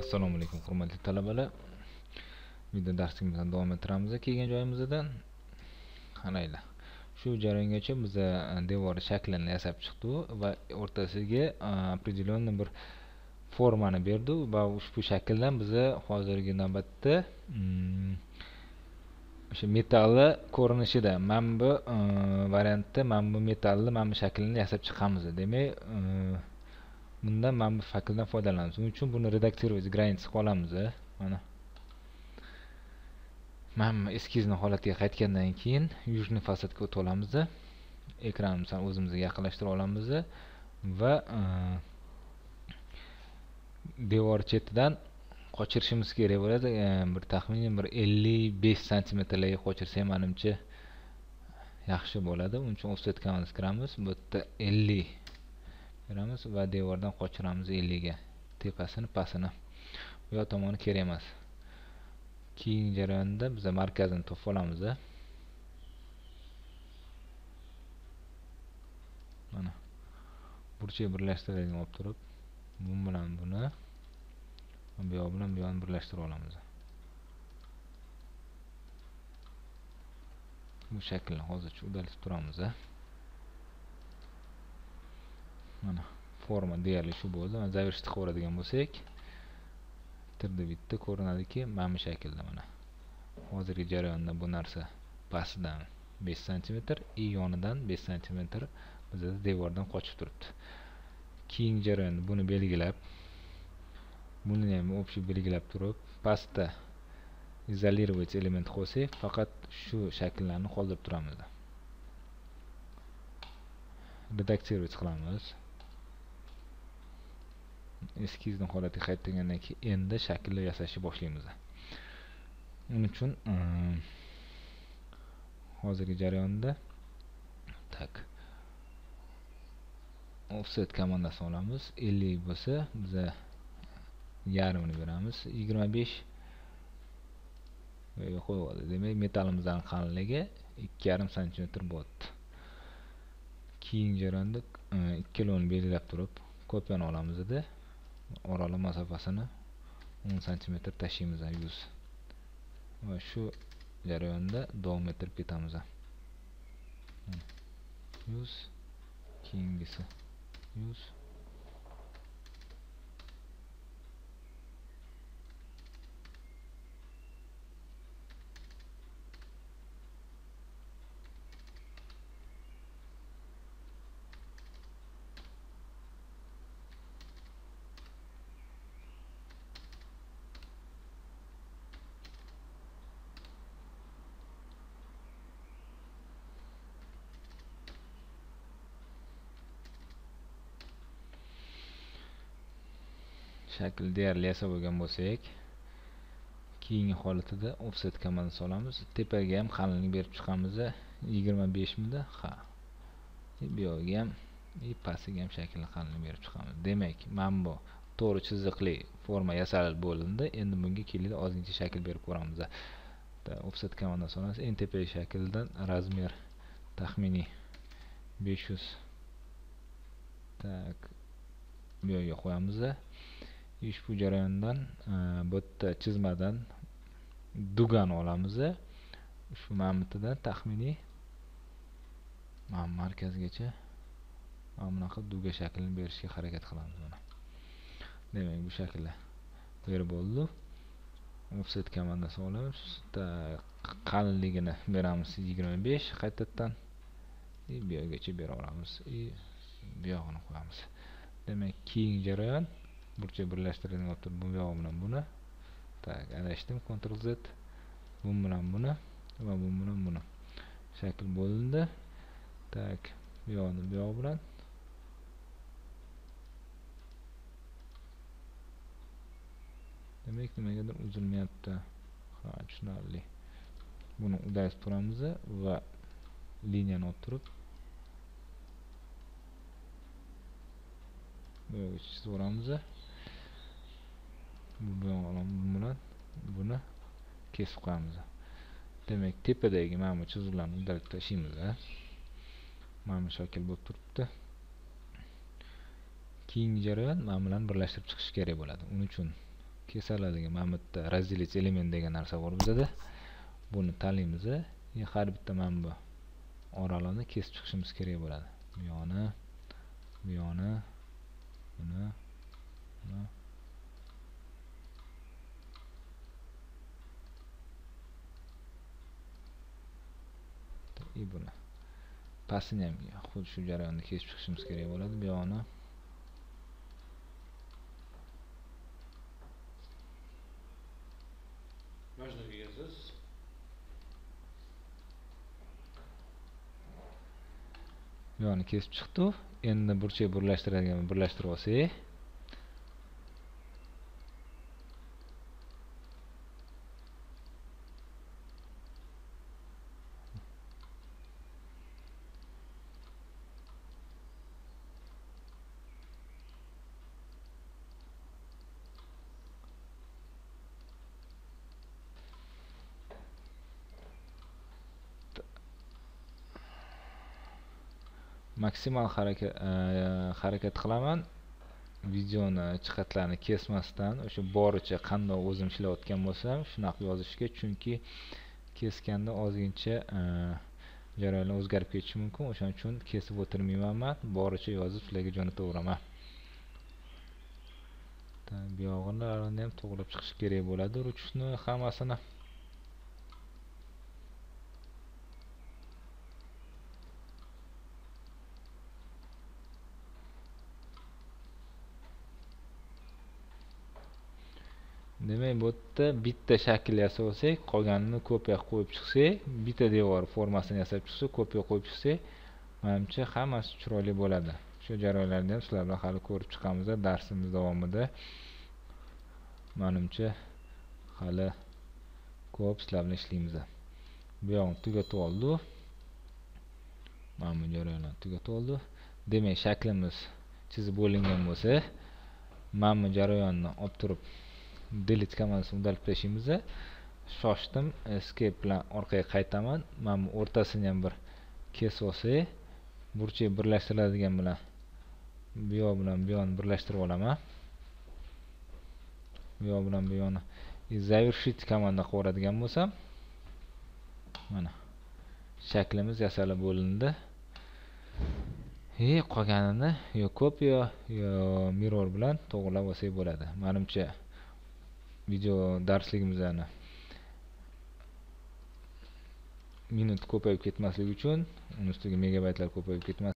Assalomu alaykum hurmatli talabalar. Video darsimizdan davom ettiramiz. Kelgan joyimizdan qaranglar. Shu jarayongacha biz devor shaklini yasab chiqdi va o'rtasiga определённый bir formani berdi va ushbu shakldan biz hozirgi navbatda o'sha metalli ko'rinishida mana bu variantda mana bu metalli mana bu shaklini yasab chiqamiz. Demak, bundan mana bu shakldan foydalanamiz. Shuning uchun buni redaktirovать granitsiga qolamiz. Mana mana eskizni holatiga qaytgandan keyin yuzini fasadga o'tib olamiz. Ekranimizni o'zimizga yaqinlashtira olamiz va devor chetidan qochirishimiz kerak bo'ladi. Bir taxminan bir 55 santimetrlarga qochirsak, menimcha yaxshi bo'ladi. Uning uchun offset kanalga kiramiz. Bu yerda 50 beramiz va devordan qochiramiz 50 ga. Tepasini, pastini. Bu yoq tomoni kerak emas. Keyingi jarayonda biz markazini topib olamiz. Mana burchak birlashtiradigan olib turib, bu bilan buni bu yoq bilan bu yoqni birlashtira olamiz. Bu shaklni hozircha udalatib turamiz. Mana forma deyarli shu bo'ldi. Mana zavrishni qo'yadigan bo'lsak, tirdi bitta ko'rinadiki, mana bu shaklda mana. Hozirgi jarayonda bu narsa pastidan 5 sm, yonidan 5 sm bizda devordan qochib turibdi. Keyingi jarayonda buni belgilab, buni ham общий belgilab turib, pastda izolировать element qo'ysak, faqat shu shakllarni qoldirib turamiz. Redaktировать qilamiz. Eskizni holatiga qaytgandan keyin endi shakllar yasashni boshlaymiz. Uning uchun hozirgi jarayonda tak offset komandasini olamiz. 50 bo'lsa, biz yarmini beramiz. 25 yo'q qo'yadi. Demak, metalimizning qalinligi 2,5 sm bo'ldi. Keyingi jarayonda 2 kiloni belgilab turib, kopiyani olamiz edi. Oraliq masofasini 10 sm tashlaymiz, 100. Va shu jarayonda davom ettirib ketamiz. 100, keyingisi 100. Shakl deyarli yasab bo'lgan bo'lsak, keyingi holatida offset komandasini olamiz. Tepaga ham qalinlik berib chiqamiz. 25 mida? Ha. Bu yo'lga ham, pastiga ham shaklni qalinlik berib chiqamiz. Demak, mana bu to'g'ri chiziqli forma yasalib bo'lindi. Endi bunga kelib ozgincha shakl berib ko'ramiz. Offset komandasini olamiz. Eng tepadagi shakldan razmer taxminiy 500. Tak. Bu yo'lga qo'yamiz. Ushbu jarayondan bu yerda chizmadan dugan olamiz. Ushbu mammitidan taxminiy mana markazgacha mana bunaqa duga shaklini berishga harakat qilamiz. Mana demak, bu shaklda berib bo'ldi. Offset komandasini olamiz. Qalinligini beramiz 25, qaytadan bu yergacha bera olamiz. Bu yog'ini qo'yamiz. Demak, keyingi jarayon burchak birlashtiradigan bo'lib turib, bu yo'q bilan buni. Tak, adashdim. Ctrl Z. Bu bilan buni va bu bilan buni. Shakl bo'lindi. Tak, bu yo'qni bu yo'q bilan. Demak, nimagadir uzilmayapti. Ha, tushunarli. Buni udayib turamiz va liniyani o'tirib bu yo'q chizib olamiz. Bu bilan buni kesib qo'yamiz. Demak, tepadagi mana bu chiziqlarni udalib tashlaymiz. Mana bu shakl bo'lib turibdi. keyingi jarayon mana bilan birlashtirib chiqish kerak bo'ladi. Uning uchun kesalar degan mana bu yerda разделить element degan narsa bor bizda. Buni tanlaymiz. Har bitta mana bu oralarni kesib chiqishimiz kerak bo'ladi. Bu yoni, buni. İyi buna. Pastini ham xuddi shu jarayonda kesib chiqishimiz kerak bo'ladi. Bu yoni. Bu yoni kesib chiqdi. Endi burchak birlashtiradigan birlashtirib olsak. Maksimal harakat qilaman. Videoni jihatlarini kesmasdan o'sha boricha qanday o'zim ishlayotgan bo'lsam shunaqa yozishga, chunki kesganda ozgincha jarayonlar o'zgarib ketishi mumkin. O'shaning uchun kesib o'tirmayman, boricha yozib sizlarga jo'nataveraman. Bu yog'inlarni ham to'g'rilab chiqish kerak bo'ladi, ruchni hammasini. Demek bu da bitta shakl yasab olsak, qolganini kopiya qo'yib chiqsak, bitta devor formasini yasab chiqsak, kopiya qo'yib chiqsak, menimcha hammasi chiroyli bo'ladi. Shu jarayonlarni ham sizlar bilan hali ko'rib chiqamiz darsimiz davomida. Menimcha hali ko'p sizlar bilan ishlaymiz. Bu yog'ini tugatib oldik. Mana bu jarayonni tugatib oldik. Demak, shaklimiz chizib bo'lingan bo'lsa, mana bu jarayonni olib turib delete komandasini udalib tashlaymiz. Shoshdim, escape bilan orqaga qaytaman. Mana bu o'rtasini ham bir kesib olsak, burchak birlashtiriladigan bilan bu yonni birlashtirib olaman. Bu yoq bilan bu yonni zavrshit komanda qo'yadigan bo'lsam, mana shaklimiz yasalib bo'lindi. Qolganini yo copy yo mirror bilan to'g'rilab olsak bo'ladi. Menimcha video darsligimizni minut ko'payib ketmasligi uchun, uning ustiga megabaytlar ko'payib ketmas